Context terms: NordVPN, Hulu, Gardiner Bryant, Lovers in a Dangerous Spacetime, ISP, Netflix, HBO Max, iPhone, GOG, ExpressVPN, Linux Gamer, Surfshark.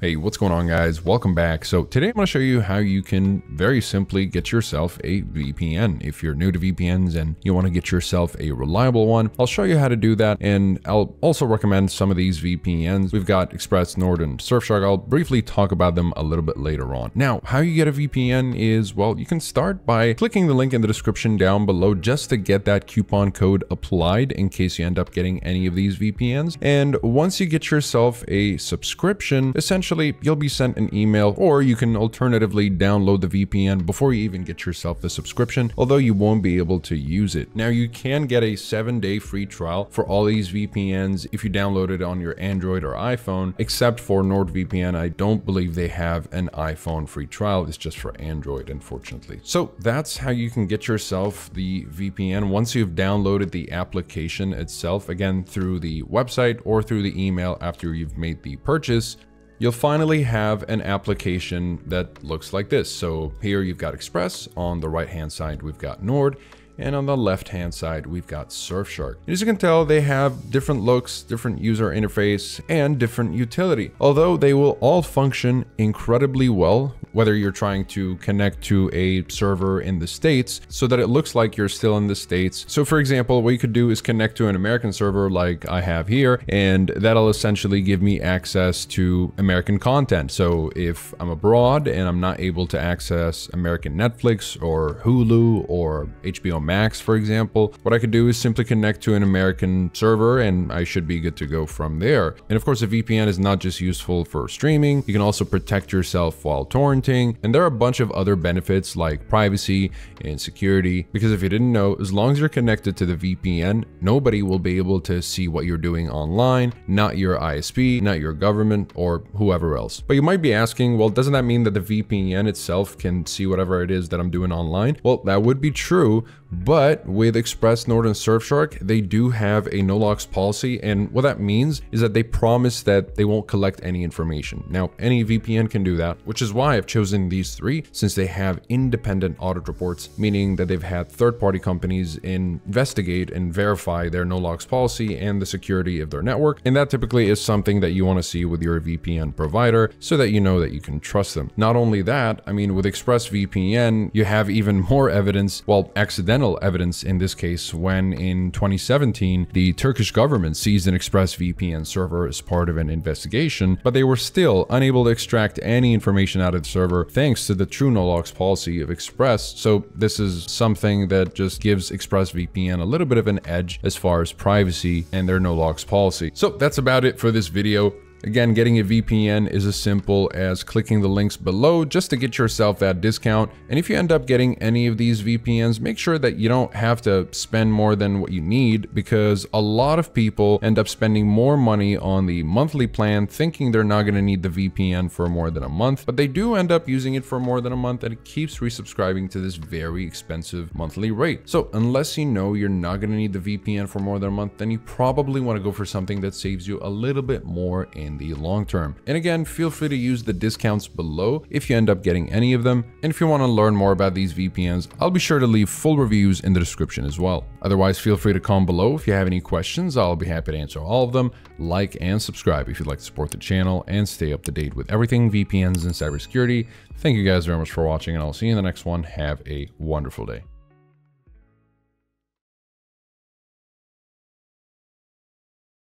Hey, what's going on, guys? Welcome back. So today I'm going to show you how you can very simply get yourself a VPN. If you're new to VPNs and you want to get yourself a reliable one, I'll show you how to do that. And I'll also recommend some of these VPNs. We've got Express, Nord, and Surfshark. I'll briefly talk about them a little bit later on. Now, how you get a VPN is, well, you can start by clicking the link in the description down below just to get that coupon code applied in case you end up getting any of these VPNs. And once you get yourself a subscription, essentially, you'll be sent an email, or you can alternatively download the VPN before you even get yourself the subscription, although you won't be able to use it. Now, you can get a 7-day free trial for all these VPNs if you download it on your Android or iPhone, except for NordVPN. I don't believe they have an iPhone free trial. It's just for Android, unfortunately. So that's how you can get yourself the VPN once you've downloaded the application itself, again, through the website or through the email after you've made the purchase. You'll finally have an application that looks like this. So here you've got Express, on the right-hand side we've got Nord, and on the left-hand side, we've got Surfshark. And as you can tell, they have different looks, different user interface, and different utility. Although they will all function incredibly well, whether you're trying to connect to a server in the States so that it looks like you're still in the States. So for example, what you could do is connect to an American server like I have here, and that'll essentially give me access to American content. So if I'm abroad and I'm not able to access American Netflix or Hulu or HBO Max, for example, what I could do is simply connect to an American server and I should be good to go from there. And of course, a VPN is not just useful for streaming, you can also protect yourself while torrenting. And there are a bunch of other benefits like privacy and security, because if you didn't know, as long as you're connected to the VPN, nobody will be able to see what you're doing online, not your ISP, not your government or whoever else. But you might be asking, well, doesn't that mean that the VPN itself can see whatever it is that I'm doing online? Well, that would be true. But with Express, Nord, and Surfshark, they do have a no-logs policy. And what that means is that they promise that they won't collect any information. Now, any VPN can do that, which is why I've chosen these three, since they have independent audit reports, meaning that they've had third-party companies investigate and verify their no-logs policy and the security of their network. And that typically is something that you want to see with your VPN provider so that you know that you can trust them. Not only that, I mean, with ExpressVPN, you have even more evidence, well, accidental evidence in this case, when in 2017, the Turkish government seized an ExpressVPN server as part of an investigation, but they were still unable to extract any information out of the server thanks to the true no-logs policy of Express. So this is something that just gives ExpressVPN a little bit of an edge as far as privacy and their no-logs policy. So that's about it for this video. Again, getting a VPN is as simple as clicking the links below just to get yourself that discount. And if you end up getting any of these VPNs, make sure that you don't have to spend more than what you need, because a lot of people end up spending more money on the monthly plan thinking they're not going to need the VPN for more than a month, but they do end up using it for more than a month, and it keeps resubscribing to this very expensive monthly rate. So unless you know you're not going to need the VPN for more than a month, then you probably want to go for something that saves you a little bit more in the long term. And again, feel free to use the discounts below if you end up getting any of them. And if you want to learn more about these VPNs, I'll be sure to leave full reviews in the description as well. Otherwise, feel free to comment below if you have any questions. I'll be happy to answer all of them. Like and subscribe if you'd like to support the channel and stay up to date with everything VPNs and cybersecurity. Thank you guys very much for watching, and I'll see you in the next one. Have a wonderful day.